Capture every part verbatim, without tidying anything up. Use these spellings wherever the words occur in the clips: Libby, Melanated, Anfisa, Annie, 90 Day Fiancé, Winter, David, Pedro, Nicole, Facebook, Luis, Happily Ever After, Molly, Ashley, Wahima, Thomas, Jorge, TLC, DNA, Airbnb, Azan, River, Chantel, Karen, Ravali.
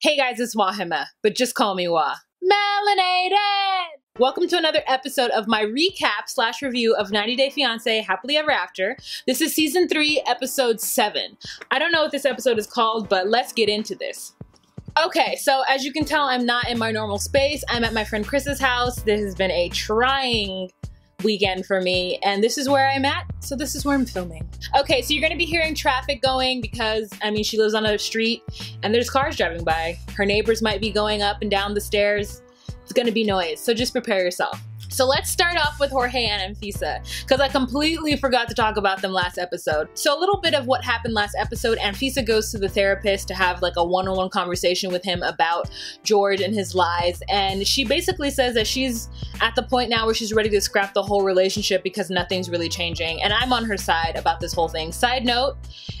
Hey guys, it's Wahima, but just call me Wah. Melanated! Welcome to another episode of my recap slash review of ninety day fiancé Happily Ever After. This is season three, episode seven. I don't know what this episode is called, but let's get into this. Okay, so as you can tell, I'm not in my normal space. I'm at my friend Chris's house. This has been a trying weekend for me, and this is where I'm at, so this is where I'm filming. Okay, so you're gonna be hearing traffic going because, I mean, she lives on a street and there's cars driving by. Her neighbors might be going up and down the stairs. It's gonna be noise, so just prepare yourself. So let's start off with Jorge and Anfisa, because I completely forgot to talk about them last episode. So a little bit of what happened last episode, Anfisa goes to the therapist to have like a one-on-one conversation with him about Jorge and his lies. And she basically says that she's at the point now where she's ready to scrap the whole relationship because nothing's really changing. And I'm on her side about this whole thing. Side note,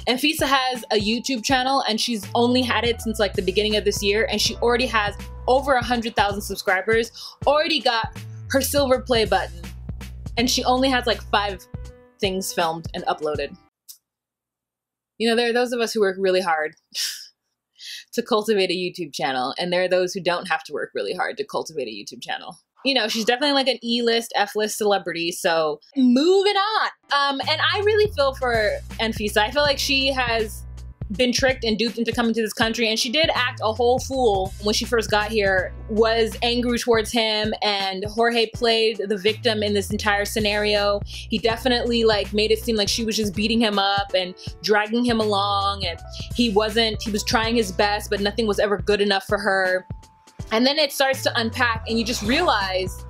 Anfisa has a YouTube channel and she's only had it since like the beginning of this year. And she already has over one hundred thousand subscribers, already got her silver play button, and she only has like five things filmed and uploaded. You know, there are those of us who work really hard to cultivate a YouTube channel, and there are those who don't have to work really hard to cultivate a YouTube channel. You know, she's definitely like an E-list, F-list celebrity, so moving on. Um, and I really feel for Anfisa. I feel like she has been tricked and duped into coming to this country, and she did act a whole fool when she first got here, was angry towards him, and Jorge played the victim in this entire scenario. He definitely like made it seem like she was just beating him up and dragging him along, and he wasn't, he was trying his best, but nothing was ever good enough for her. And then it starts to unpack, and you just realize,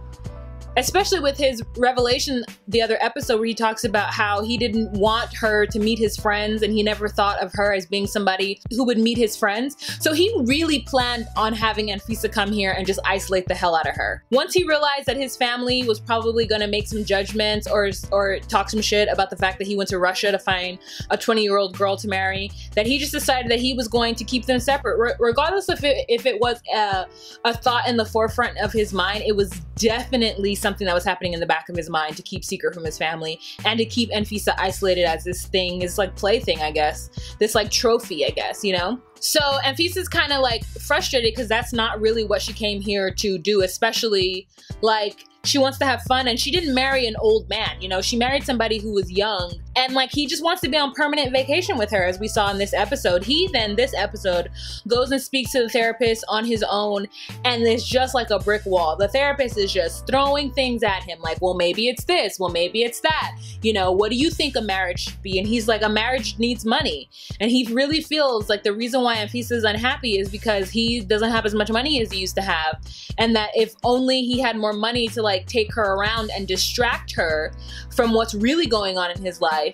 especially with his revelation the other episode where he talks about how he didn't want her to meet his friends and he never thought of her as being somebody who would meet his friends. So he really planned on having Anfisa come here and just isolate the hell out of her. Once he realized that his family was probably going to make some judgments or, or talk some shit about the fact that he went to Russia to find a twenty year old girl to marry, that he just decided that he was going to keep them separate. Re- regardless of it, if it was a, a thought in the forefront of his mind, it was definitely something Something that was happening in the back of his mind to keep secret from his family and to keep Anfisa isolated as this thing, is like plaything, I guess, this like trophy, I guess, you know. So Anfisa's kind of like frustrated because that's not really what she came here to do, especially like she wants to have fun and she didn't marry an old man, you know, she married somebody who was young, and like he just wants to be on permanent vacation with her, as we saw in this episode. He then this episode goes and speaks to the therapist on his own, and it's just like a brick wall. The therapist is just throwing things at him like, well, maybe it's this, well, maybe it's that, you know, what do you think a marriage should be? And he's like, a marriage needs money. And he really feels like the reason why Anfisa's unhappy is because he doesn't have as much money as he used to have, and that if only he had more money to like take her around and distract her from what's really going on in his life,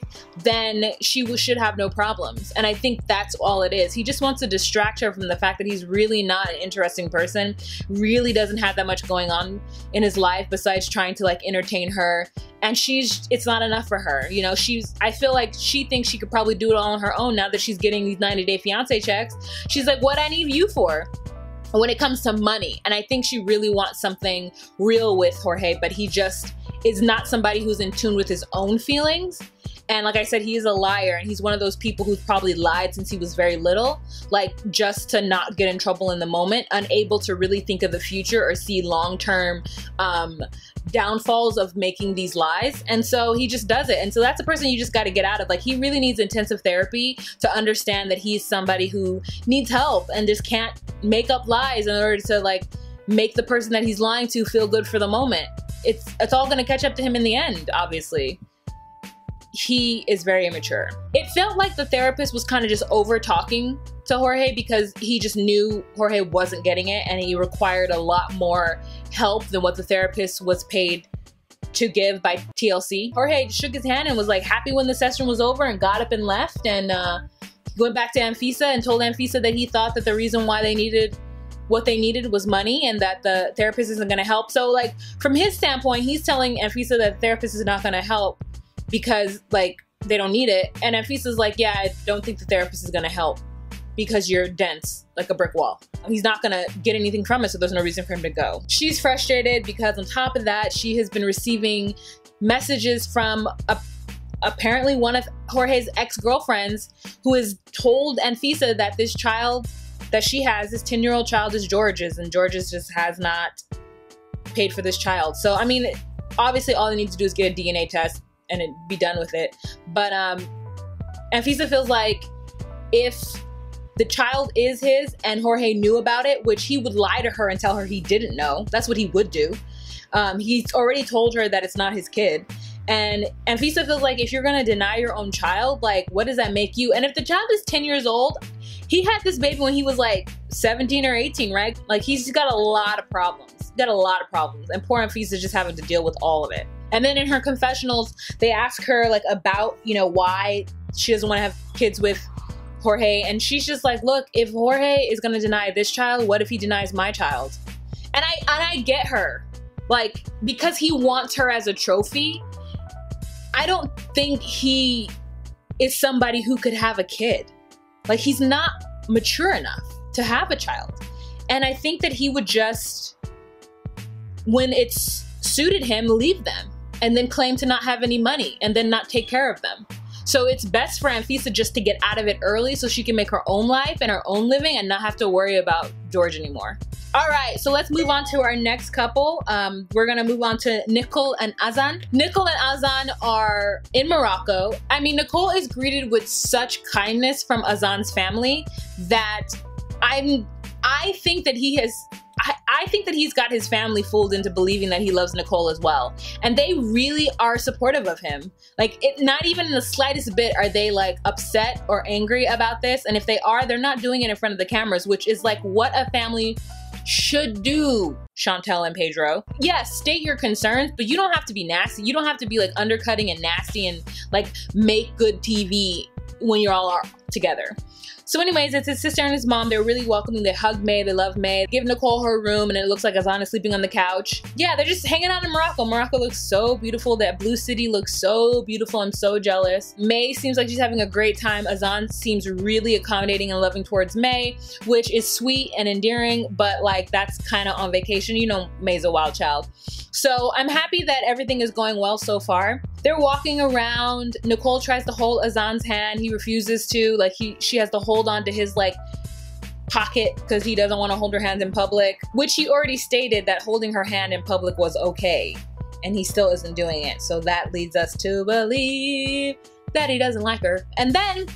then she should have no problems. And I think that's all it is. He just wants to distract her from the fact that he's really not an interesting person, really doesn't have that much going on in his life besides trying to like entertain her. And she's, it's not enough for her. You know, she's, I feel like she thinks she could probably do it all on her own now that she's getting these ninety day fiancé checks. She's like, what I need you for? When it comes to money. And I think she really wants something real with Jorge, but he just is not somebody who's in tune with his own feelings. And like I said, he is a liar, and he's one of those people who's probably lied since he was very little, like just to not get in trouble in the moment, unable to really think of the future or see long-term um, downfalls of making these lies. And so he just does it. And so that's a person you just got to get out of. Like, he really needs intensive therapy to understand that he's somebody who needs help and just can't make up lies in order to like make the person that he's lying to feel good for the moment. It's, it's all going to catch up to him in the end, obviously. He is very immature. It felt like the therapist was kind of just over talking to Jorge because he just knew Jorge wasn't getting it, and he required a lot more help than what the therapist was paid to give by T L C. Jorge shook his hand and was like happy when the session was over and got up and left, and uh, went back to Anfisa and told Anfisa that he thought that the reason why they needed what they needed was money and that the therapist isn't gonna help. So like from his standpoint, he's telling Anfisa that the therapist is not gonna help because like they don't need it. And Anfisa's like, yeah, I don't think the therapist is gonna help because you're dense like a brick wall. He's not gonna get anything from it, so there's no reason for him to go. She's frustrated because on top of that, she has been receiving messages from a, apparently one of Jorge's ex-girlfriends who has told Anfisa that this child that she has. This ten-year-old child is George's, and George's just has not paid for this child. So, I mean, obviously all they need to do is get a D N A test and it be done with it. But um, Anfisa feels like if the child is his and Jorge knew about it, which he would lie to her and tell her he didn't know. That's what he would do. Um, he's already told her that it's not his kid. And Anfisa feels like if you're going to deny your own child, like, what does that make you? And if the child is ten years old, he had this baby when he was like seventeen or eighteen, right? Like, he's got a lot of problems. He's got a lot of problems. And poor Anfisa just having to deal with all of it. And then in her confessionals, they ask her like about, you know, why she doesn't want to have kids with Jorge. And she's just like, look, if Jorge is going to deny this child, what if he denies my child? And I, and I get her. Like, because he wants her as a trophy, I don't think he is somebody who could have a kid. Like, he's not mature enough to have a child. And I think that he would just, when it's suited him, leave them and then claim to not have any money and then not take care of them. So it's best for Anfisa just to get out of it early so she can make her own life and her own living and not have to worry about George anymore. All right, so let's move on to our next couple. Um, we're gonna move on to Nicole and Azan. Nicole and Azan are in Morocco. I mean, Nicole is greeted with such kindness from Azan's family that I'm, I think that he has, I, I think that he's got his family fooled into believing that he loves Nicole as well. And they really are supportive of him. Like, it, not even in the slightest bit are they like upset or angry about this. And if they are, they're not doing it in front of the cameras, which is like what a family should do, Chantel and Pedro. Yes, state your concerns, but you don't have to be nasty. You don't have to be like undercutting and nasty and like make good T V when you all are together. So anyways, it's his sister and his mom. They're really welcoming. They hug May, they love May. Give Nicole her room and it looks like Azan is sleeping on the couch. Yeah, they're just hanging out in Morocco. Morocco looks so beautiful. That blue city looks so beautiful. I'm so jealous. May seems like she's having a great time. Azan seems really accommodating and loving towards May, which is sweet and endearing, but like that's kind of on vacation. You know, May's a wild child. So I'm happy that everything is going well so far. They're walking around. Nicole tries to hold Azan's hand. He refuses to. Like he, she has to hold on to his like pocket because he doesn't want to hold her hands in public, which he already stated that holding her hand in public was okay. And he still isn't doing it. So that leads us to believe that he doesn't like her. And then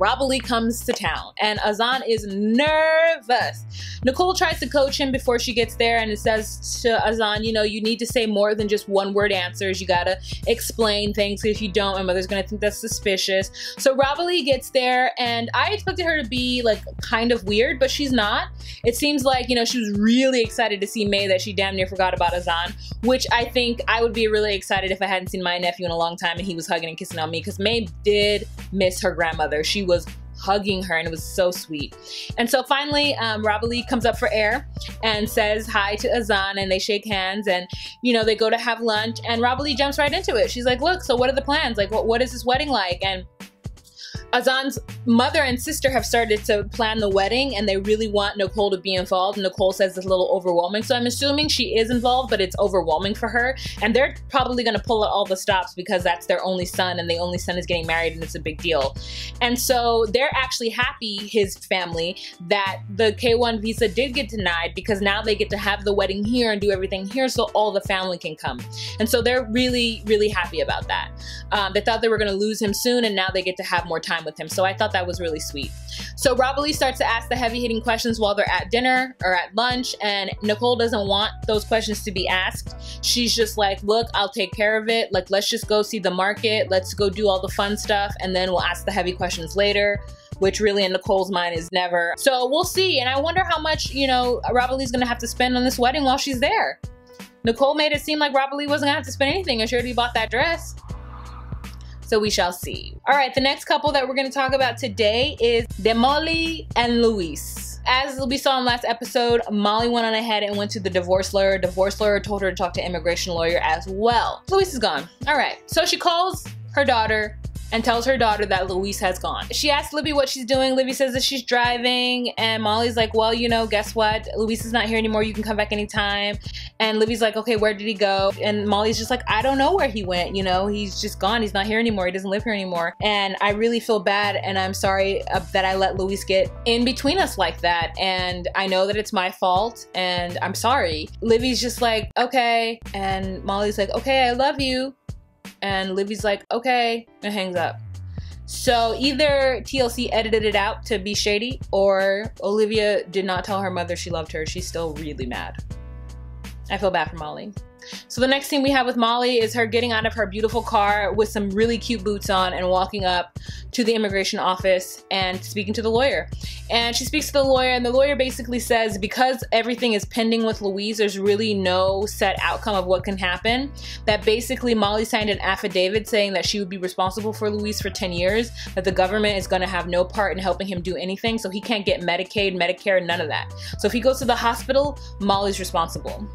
Ravali comes to town and Azan is nervous. Nicole tries to coach him before she gets there and it says to Azan, you know, you need to say more than just one word answers. You gotta explain things because if you don't, my mother's gonna think that's suspicious. So Ravali gets there and I expected her to be like kind of weird, but she's not. It seems like, you know, she was really excited to see May that she damn near forgot about Azan, which I think I would be really excited if I hadn't seen my nephew in a long time and he was hugging and kissing on me because May did miss her grandmother. She was hugging her and it was so sweet. And so finally, um, Ravali comes up for air and says hi to Azan and they shake hands and, you know, they go to have lunch and Ravali jumps right into it. She's like, look, so what are the plans? Like, what, what is this wedding like? And Azan's mother and sister have started to plan the wedding and they really want Nicole to be involved. Nicole says it's a little overwhelming. So I'm assuming she is involved, but it's overwhelming for her. And they're probably going to pull out all the stops because that's their only son and the only son is getting married and it's a big deal. And so they're actually happy, his family, that the K one visa did get denied because now they get to have the wedding here and do everything here so all the family can come. And so they're really, really happy about that. Um, they thought they were going to lose him soon and now they get to have more time with him. So I thought that was really sweet. So Ravali starts to ask the heavy-hitting questions while they're at dinner or at lunch and Nicole doesn't want those questions to be asked. She's just like, look, I'll take care of it. Like, let's just go see the market. Let's go do all the fun stuff and then we'll ask the heavy questions later, which really in Nicole's mind is never. So we'll see. And I wonder how much, you know, Ravali's going to have to spend on this wedding while she's there. Nicole made it seem like Ravali wasn't going to have to spend anything and she already bought that dress. So we shall see. All right, the next couple that we're gonna talk about today is Molly and Luis. As we saw in last episode, Molly went on ahead and went to the divorce lawyer. Divorce lawyer told her to talk to immigration lawyer as well. Luis is gone. All right, so she calls her daughter and tells her daughter that Luis has gone. She asks Libby what she's doing. Libby says that she's driving, and Molly's like, well, you know, guess what? Luis is not here anymore. You can come back anytime. And Libby's like, okay, where did he go? And Molly's just like, I don't know where he went. You know, he's just gone. He's not here anymore. He doesn't live here anymore. And I really feel bad, and I'm sorry that I let Luis get in between us like that. And I know that it's my fault, and I'm sorry. Libby's just like, okay. And Molly's like, okay, I love you. And Libby's like, okay, and hangs up. So either T L C edited it out to be shady, or Olivia did not tell her mother she loved her. She's still really mad. I feel bad for Molly. So the next thing we have with Molly is her getting out of her beautiful car with some really cute boots on and walking up to the immigration office and speaking to the lawyer. And she speaks to the lawyer, and the lawyer basically says, because everything is pending with Luis, there's really no set outcome of what can happen, that basically Molly signed an affidavit saying that she would be responsible for Luis for ten years, that the government is going to have no part in helping him do anything, so he can't get Medicaid, Medicare, none of that. So if he goes to the hospital, Molly's responsible.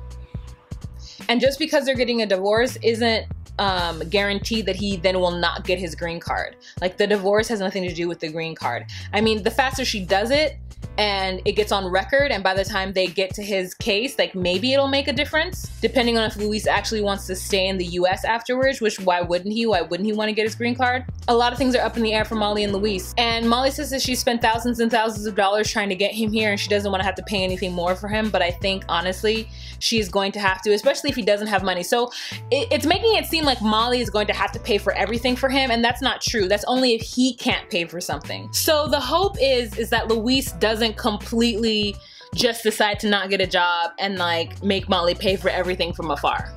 And just because they're getting a divorce isn't um, guaranteed that he then will not get his green card. Like, the divorce has nothing to do with the green card. I mean, the faster she does it and it gets on record, and by the time they get to his case, like, maybe it'll make a difference, depending on if Luis actually wants to stay in the U S afterwards, which why wouldn't he? Why wouldn't he want to get his green card? A lot of things are up in the air for Molly and Luis. And Molly says that she spent thousands and thousands of dollars trying to get him here, and she doesn't want to have to pay anything more for him, but I think, honestly, she's going to have to, especially if he doesn't have money. So it, it's making it seem like Molly is going to have to pay for everything for him, and that's not true. That's only if he can't pay for something. So the hope is, is that Luis doesn't completely just decide to not get a job and like make Molly pay for everything from afar,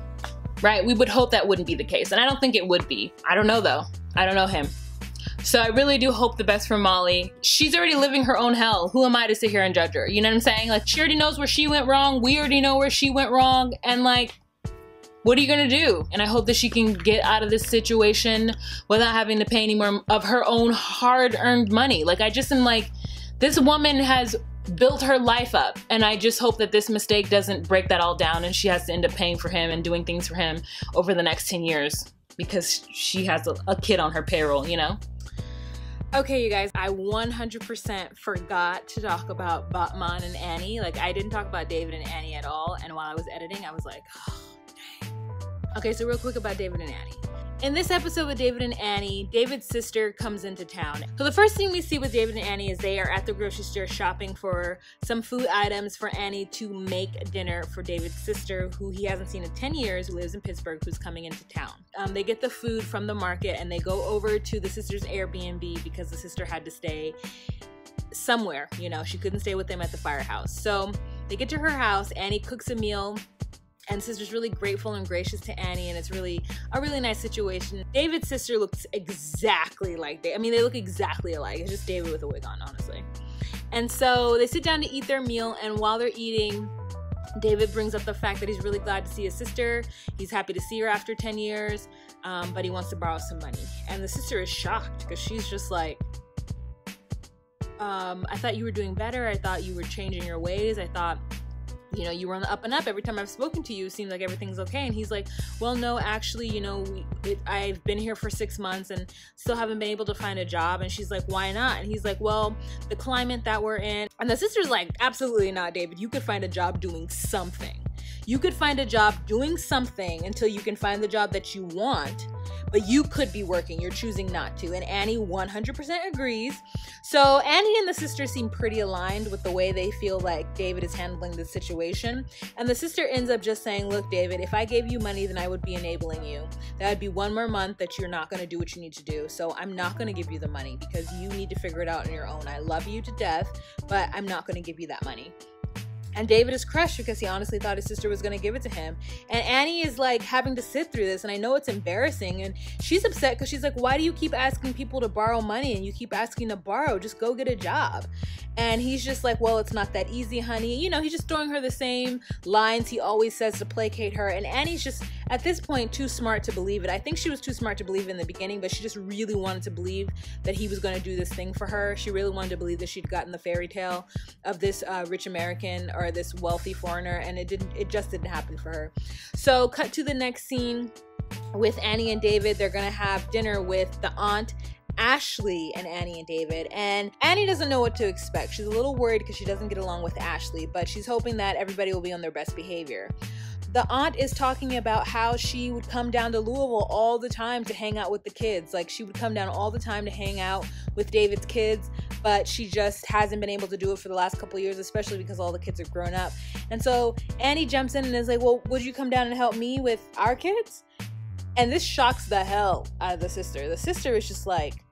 right? We would hope that wouldn't be the case, and I don't think it would be. I don't know though. I don't know him. So I really do hope the best for Molly. She's already living her own hell. Who am I to sit here and judge her? You know what I'm saying? Like, she already knows where she went wrong. We already know where she went wrong. And like, what are you gonna do? And I hope that she can get out of this situation without having to pay any more of her own hard-earned money. Like, I just am like, this woman has built her life up, and I just hope that this mistake doesn't break that all down and she has to end up paying for him and doing things for him over the next ten years because she has a, a kid on her payroll, you know? Okay, you guys, I one hundred percent forgot to talk about Batman and Annie. Like, I didn't talk about David and Annie at all, and while I was editing, I was like, oh, dang. Okay, so real quick about David and Annie. In this episode with David and Annie, David's sister comes into town. So the first thing we see with David and Annie is they are at the grocery store shopping for some food items for Annie to make dinner for David's sister, who he hasn't seen in ten years, who lives in Pittsburgh, who's coming into town. Um, they get the food from the market and they go over to the sister's Airbnb because the sister had to stay somewhere. You know, she couldn't stay with them at the firehouse. So they get to her house, Annie cooks a meal, and sister's really grateful and gracious to Annie, and it's really a really nice situation. David's sister looks exactly like they, I mean, they look exactly alike. It's just David with a wig on, honestly. And so they sit down to eat their meal, and while they're eating, David brings up the fact that he's really glad to see his sister. He's happy to see her after ten years, um, but he wants to borrow some money. And the sister is shocked because she's just like, um, I thought you were doing better. I thought you were changing your ways. I thought, you know, you were on the up and up. Every time I've spoken to you, it seems like everything's okay. And he's like, well, no, actually, you know, we, it, I've been here for six months and still haven't been able to find a job. And she's like, why not? And he's like, well, the climate that we're in. And the sister's like, absolutely not, David. You could find a job doing something. You could find a job doing something until you can find the job that you want, but you could be working. You're choosing not to. And Annie one hundred percent agrees. So Annie and the sister seem pretty aligned with the way they feel like David is handling the situation. And the sister ends up just saying, look, David, if I gave you money, then I would be enabling you. That would be one more month that you're not going to do what you need to do. So I'm not going to give you the money because you need to figure it out on your own. I love you to death, but I'm not going to give you that money. And David is crushed because he honestly thought his sister was going to give it to him. And Annie is like having to sit through this. And I know it's embarrassing. And she's upset because she's like, why do you keep asking people to borrow money? And you keep asking to borrow, just go get a job. And he's just like, well, it's not that easy, honey. You know, he's just throwing her the same lines he always says to placate her. And Annie's just at this point too smart to believe it. I think she was too smart to believe it in the beginning, but she just really wanted to believe that he was going to do this thing for her. She really wanted to believe that she'd gotten the fairy tale of this uh, rich American or or this wealthy foreigner, and it didn't it just didn't happen for her. So cut to the next scene. with Annie and David. They're gonna have dinner with the aunt, Ashley, and Annie and David. And Annie doesn't know what to expect. She's a little worried because she doesn't get along with Ashley, but she's hoping that everybody will be on their best behavior. The aunt is talking about how she would come down to Louisville all the time to hang out with the kids. Like, she would come down all the time to hang out with David's kids, but she just hasn't been able to do it for the last couple of years, especially because all the kids are grown up. And so Annie jumps in and is like, well, would you come down and help me with our kids? And this shocks the hell out of the sister. The sister is just like,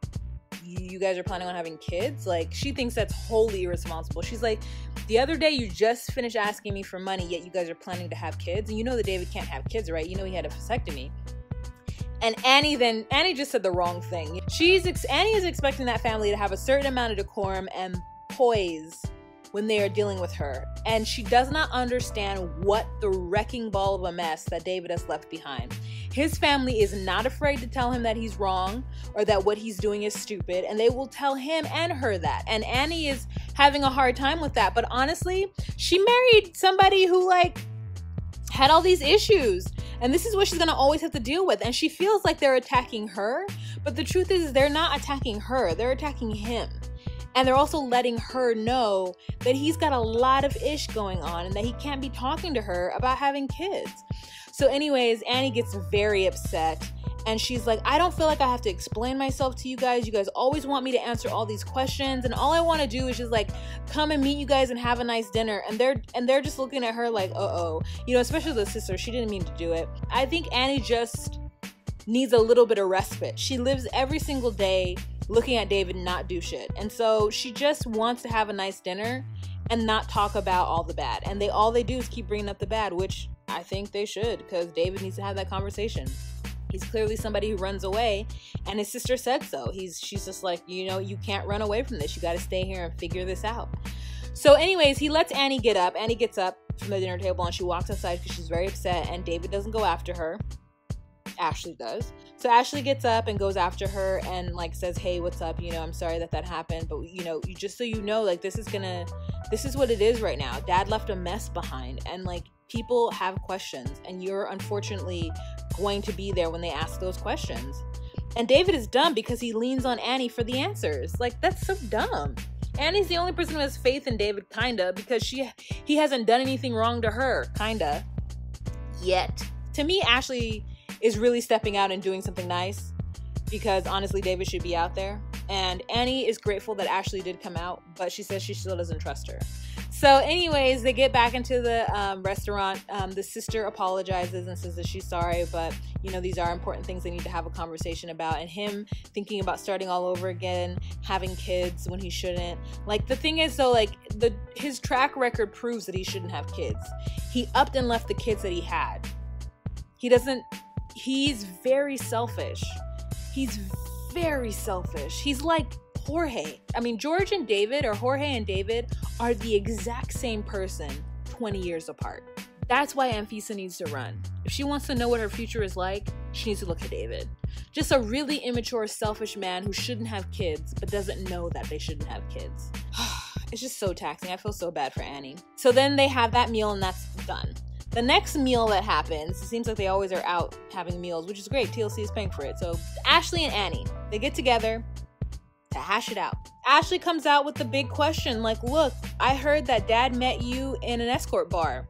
you guys are planning on having kids? Like, she thinks that's wholly irresponsible. She's like, the other day you just finished asking me for money, yet you guys are planning to have kids? And you know that David can't have kids, right? You know he had a vasectomy. And Annie then, Annie just said the wrong thing. She's, ex- Annie is expecting that family to have a certain amount of decorum and poise when they are dealing with her. And she does not understand what the wrecking ball of a mess that David has left behind. His family is not afraid to tell him that he's wrong or that what he's doing is stupid, and they will tell him and her that. And Annie is having a hard time with that. But honestly, she married somebody who like had all these issues, and this is what she's gonna always have to deal with. And she feels like they're attacking her, but the truth is they're not attacking her, they're attacking him. And they're also letting her know that he's got a lot of ish going on and that he can't be talking to her about having kids. So anyways, Annie gets very upset and she's like, I don't feel like I have to explain myself to you guys. You guys always want me to answer all these questions, and all I want to do is just like come and meet you guys and have a nice dinner. And they're and they're just looking at her like, uh-oh. You know, especially the sister, she didn't mean to do it. I think Annie just needs a little bit of respite. She lives every single day looking at David not do shit. And so she just wants to have a nice dinner and not talk about all the bad. And they all they do is keep bringing up the bad, which I think they should, because David needs to have that conversation. He's clearly somebody who runs away, and his sister said so. He's, she's just like, you know, you can't run away from this. You got to stay here and figure this out. So anyways, he lets Annie get up. Annie gets up from the dinner table and she walks outside because she's very upset, and David doesn't go after her. Ashley does. So Ashley gets up and goes after her and like says, hey, what's up? You know, I'm sorry that that happened, but you know, you just so you know, like this is gonna, this is what it is right now. Dad left a mess behind, and like people have questions, and you're unfortunately going to be there when they ask those questions. And David is dumb because he leans on Annie for the answers. Like, that's so dumb. Annie's the only person who has faith in David, kinda, because she he hasn't done anything wrong to her, kinda, yet. To me, Ashley is really stepping out and doing something nice, because honestly, David should be out there. And Annie is grateful that Ashley did come out, but she says she still doesn't trust her. So anyways, they get back into the um, restaurant. Um, the sister apologizes and says that she's sorry, but you know, these are important things they need to have a conversation about. And him thinking about starting all over again, having kids when he shouldn't. Like, the thing is, so like the his track record proves that he shouldn't have kids. He upped and left the kids that he had. He doesn't, he's very selfish. He's very selfish. He's like Jorge. I mean, George and David, or Jorge and David, are the exact same person twenty years apart. That's why Anfisa needs to run. If she wants to know what her future is like, she needs to look at David. Just a really immature, selfish man who shouldn't have kids, but doesn't know that they shouldn't have kids. It's just so taxing. I feel so bad for Annie. So then they have that meal and that's done. The next meal that happens, it seems like they always are out having meals, which is great. T L C is paying for it. So Ashley and Annie, they get together to hash it out. Ashley comes out with the big question, like, look, I heard that Dad met you in an escort bar.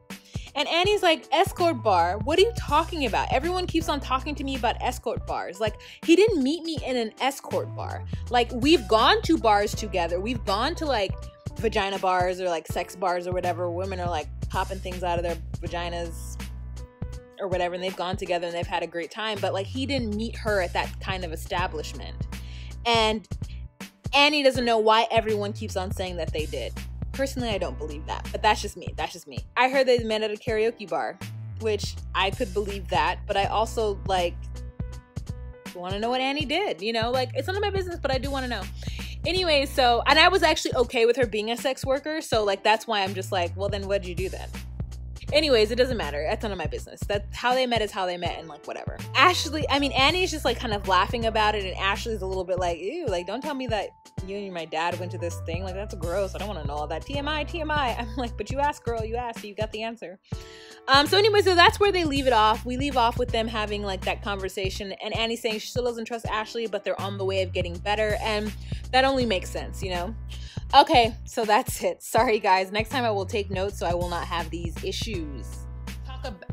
And Annie's like, escort bar? What are you talking about? Everyone keeps on talking to me about escort bars. Like, he didn't meet me in an escort bar. Like, we've gone to bars together. We've gone to, like, vagina bars or, like, sex bars or whatever. Women are, like, popping things out of their vaginas or whatever, and they've gone together and they've had a great time, but like he didn't meet her at that kind of establishment. And Annie doesn't know why everyone keeps on saying that they did. Personally, I don't believe that, but that's just me. That's just me. I heard they met at a karaoke bar, which I could believe that, but I also like want to know what Annie did, you know? Like, it's none of my business, but I do want to know. Anyway, so, and I was actually okay with her being a sex worker, so like that's why I'm just like, well, then what did you do then? Anyways, it doesn't matter. That's none of my business. That's how they met is how they met, and like whatever. Ashley, I mean, Annie is just like kind of laughing about it, and Ashley's a little bit like, ew, like don't tell me that you and my dad went to this thing. Like that's gross. I don't want to know all that. T M I, T M I. I'm like, but you asked, girl, you asked, so you got the answer. Um, so anyway, so that's where they leave it off. We leave off with them having like that conversation, and Annie saying she still doesn't trust Ashley, but they're on the way of getting better, and that only makes sense, you know? Okay, so that's it. Sorry guys, next time I will take notes so I will not have these issues.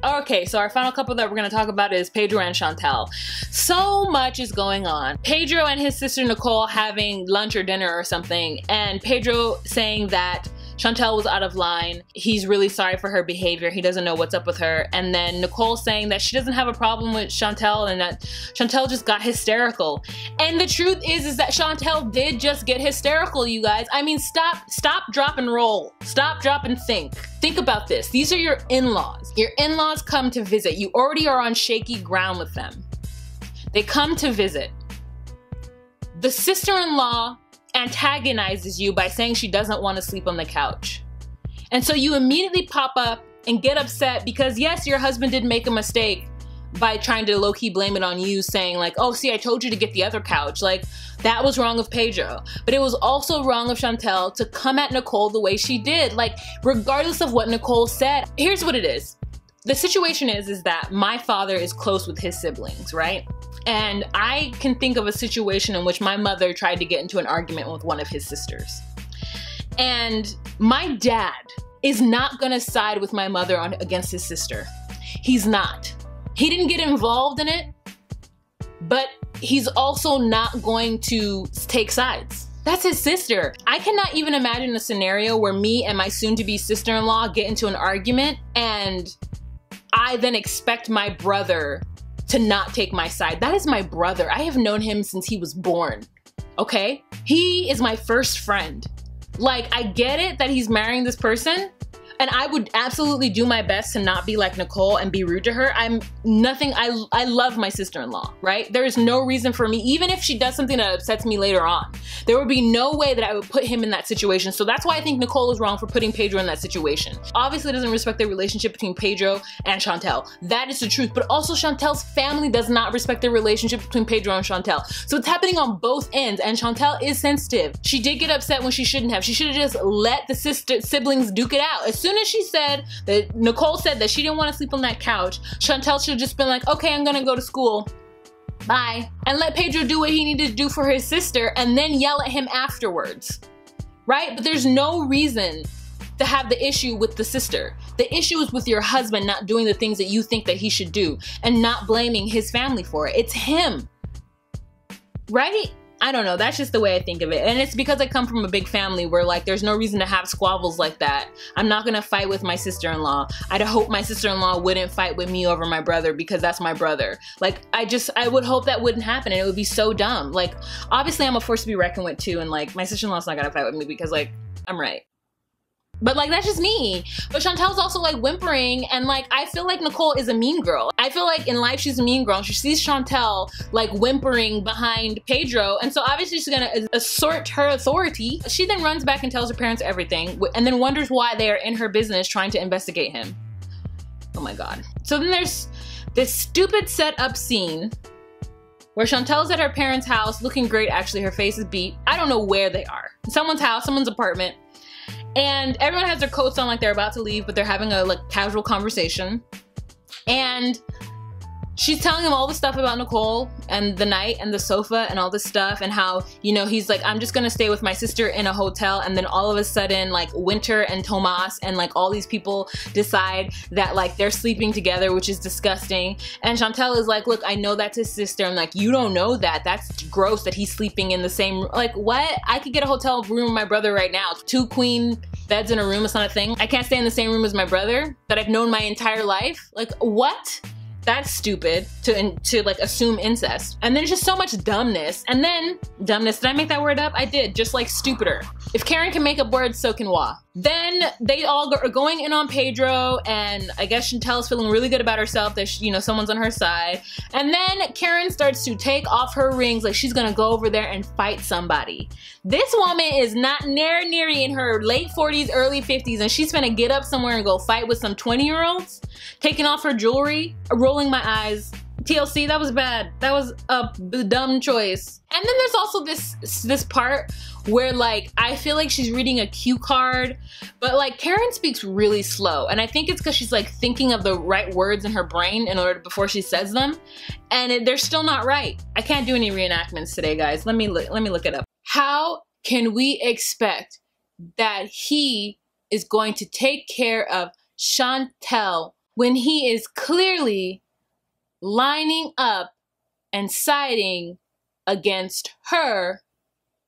Okay, so our final couple that we're going to talk about is Pedro and Chantel. So much is going on. Pedro and his sister Nicole having lunch or dinner or something, and Pedro saying that Chantel was out of line. He's really sorry for her behavior. He doesn't know what's up with her. And then Nicole saying that she doesn't have a problem with Chantel and that Chantel just got hysterical. And the truth is, is that Chantel did just get hysterical, you guys. I mean, stop, stop, drop, and roll. Stop, drop, and think. Think about this. These are your in-laws. Your in-laws come to visit. You already are on shaky ground with them. They come to visit. The sister-in-law antagonizes you by saying she doesn't want to sleep on the couch. And so you immediately pop up and get upset because yes, your husband did make a mistake by trying to low-key blame it on you, saying like, oh, see, I told you to get the other couch. Like, that was wrong of Pedro. But it was also wrong of Chantel to come at Nicole the way she did. Like, regardless of what Nicole said, here's what it is. The situation is, is that my father is close with his siblings, right? And I can think of a situation in which my mother tried to get into an argument with one of his sisters. And my dad is not gonna side with my mother on against his sister. He's not. He didn't get involved in it, but he's also not going to take sides. That's his sister. I cannot even imagine a scenario where me and my soon-to-be sister-in-law get into an argument and I then expect my brother to not take my side. That is my brother. I have known him since he was born, okay? He is my first friend. Like, I get it that he's marrying this person, and I would absolutely do my best to not be like Nicole and be rude to her. I'm nothing, I, I love my sister-in-law, right? There is no reason for me, even if she does something that upsets me later on, there would be no way that I would put him in that situation. So that's why I think Nicole is wrong for putting Pedro in that situation. Obviously, it doesn't respect the relationship between Pedro and Chantel. That is the truth, but also Chantel's family does not respect the relationship between Pedro and Chantel. So it's happening on both ends, and Chantel is sensitive. She did get upset when she shouldn't have. She should have just let the sister siblings duke it out. As soon As soon as she said that Nicole said that she didn't want to sleep on that couch, Chantel should have just been like, okay, I'm gonna go to school, bye, and let Pedro do what he needed to do for his sister and then yell at him afterwards, right? But there's no reason to have the issue with the sister. The issue is with your husband not doing the things that you think that he should do and not blaming his family for it. It's him, right? I don't know, that's just the way I think of it. And it's because I come from a big family where like there's no reason to have squabbles like that. I'm not gonna fight with my sister-in-law. I'd hope my sister-in-law wouldn't fight with me over my brother because that's my brother. Like, I just, I would hope that wouldn't happen, and it would be so dumb. Like, obviously I'm a force to be reckoned with too, and like my sister-in-law's not gonna fight with me because like, I'm right. But like, that's just me. But Chantel's also like whimpering, and like, I feel like Nicole is a mean girl. I feel like in life she's a mean girl. She sees Chantel like whimpering behind Pedro, and so obviously she's gonna assert her authority. She then runs back and tells her parents everything, and then wonders why they are in her business trying to investigate him. Oh my God. So then there's this stupid set-up scene where Chantel's at her parents' house, looking great actually, her face is beat. I don't know where they are. Someone's house, someone's apartment. And everyone has their coats on like they're about to leave, but they're having a like casual conversation. And she's telling him all the stuff about Nicole and the night and the sofa and all this stuff, and how, you know, he's like, I'm just gonna stay with my sister in a hotel. And then all of a sudden like Winter and Thomas and like all these people decide that like they're sleeping together, which is disgusting. And Chantel is like, look, I know that's his sister. I'm like, you don't know that. That's gross that he's sleeping in the same room. Like, what? I could get a hotel room with my brother right now. Two queen beds in a room, it's not a thing. I can't stay in the same room as my brother that I've known my entire life. Like, what? That's stupid to, to like assume incest. And there's just so much dumbness. And then dumbness, did I make that word up? I did, just like stupider. If Karen can make up words, so can Wah. Then they all go, are going in on Pedro, and I guess Chantel's feeling really good about herself that she, you know, someone's on her side. And then Karen starts to take off her rings like she's gonna go over there and fight somebody. This woman is not near near in her late forties, early fifties, and she's gonna get up somewhere and go fight with some twenty year olds, taking off her jewelry, rolling my eyes. T L C, that was bad. That was a dumb choice. And then there's also this this part where like, I feel like she's reading a cue card, but like Karen speaks really slow. And I think it's because she's like thinking of the right words in her brain in order to, before she says them. And it, they're still not right. I can't do any reenactments today, guys. Let me look, let me look it up. How can we expect that he is going to take care of Chantel when he is clearly lining up and siding against her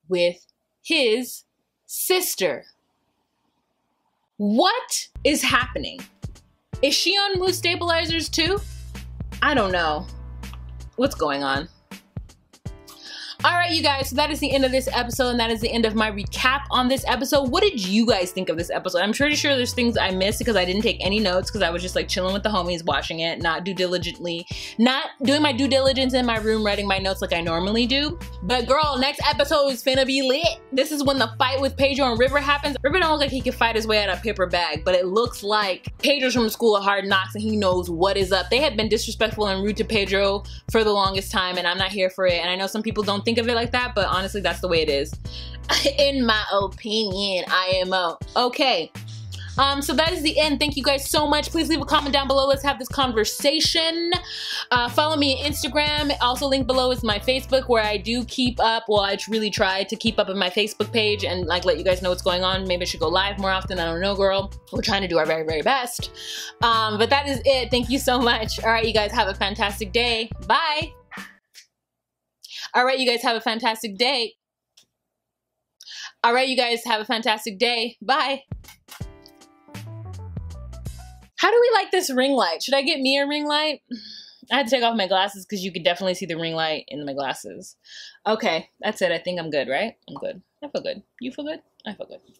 with his sister? What is happening? Is she on mood stabilizers too? I don't know. What's going on? All right, you guys, so that is the end of this episode, and that is the end of my recap on this episode. What did you guys think of this episode? I'm pretty sure there's things I missed because I didn't take any notes because I was just like chilling with the homies watching it, not due diligently, not doing my due diligence in my room, writing my notes like I normally do. But girl, next episode is finna be lit. This is when the fight with Pedro and River happens. River don't look like he can fight his way out of a paper bag, but it looks like Pedro's from the school of hard knocks and he knows what is up. They have been disrespectful and rude to Pedro for the longest time, and I'm not here for it. And I know some people don't think of it like that, but honestly, that's the way it is. In my opinion, I M O. Okay. Um, so that is the end. Thank you guys so much. Please leave a comment down below. Let's have this conversation. Uh, follow me on Instagram. Also linked below is my Facebook, where I do keep up. Well, I really try to keep up in my Facebook page and like let you guys know what's going on. Maybe I should go live more often. I don't know, girl. We're trying to do our very, very best. Um, but that is it. Thank you so much. All right, you guys have a fantastic day. Bye. All right, you guys have a fantastic day. All right, you guys have a fantastic day. Bye. How do we like this ring light? Should I get me a ring light? I had to take off my glasses because you could definitely see the ring light in my glasses. Okay, that's it. I think I'm good, right? I'm good. I feel good. You feel good? I feel good.